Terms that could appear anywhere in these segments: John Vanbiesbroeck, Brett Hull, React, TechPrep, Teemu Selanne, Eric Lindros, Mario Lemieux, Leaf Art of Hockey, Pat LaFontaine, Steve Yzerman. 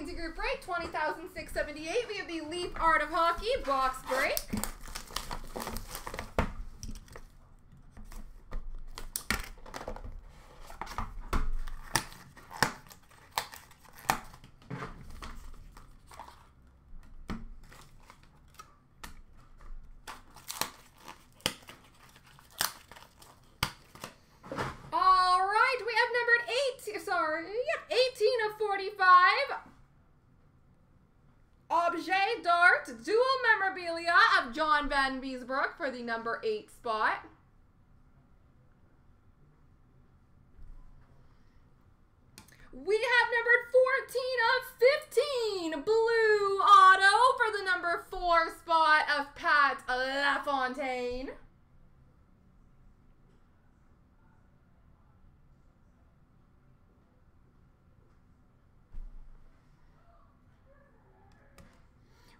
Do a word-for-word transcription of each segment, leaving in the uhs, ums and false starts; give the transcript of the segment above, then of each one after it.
Into group break twenty thousand six hundred seventy-eight. We have the Leaf Art of Hockey box break. All right, we have numbered eight. Sorry, yep, eighteen of forty-five. Objet d'art dual memorabilia of John Vanbiesbroeck for the number eight spot. We have numbered fourteen of fifteen blue auto for the number four spot of Pat LaFontaine.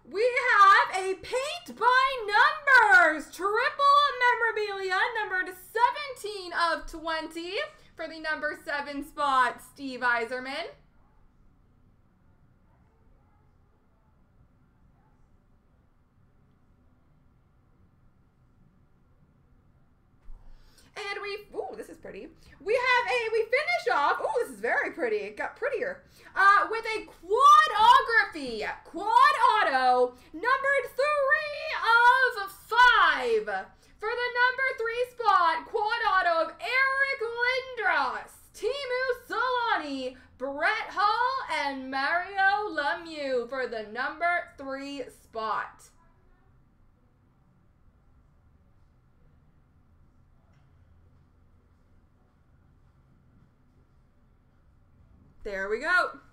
We have a paint by numbers, triple memorabilia, numbered seventeen of twenty for the number seven spot, Steve Yzerman. And we, ooh, this is pretty. We have a, we finish off, ooh, this is very pretty. It got prettier. Uh, with a quadography, quad auto, numbered three of five. For the number three spot, quad auto of Eric Lindros, Teemu Selanne, Brett Hull, and Mario Lemieux for the number three spot. There we go.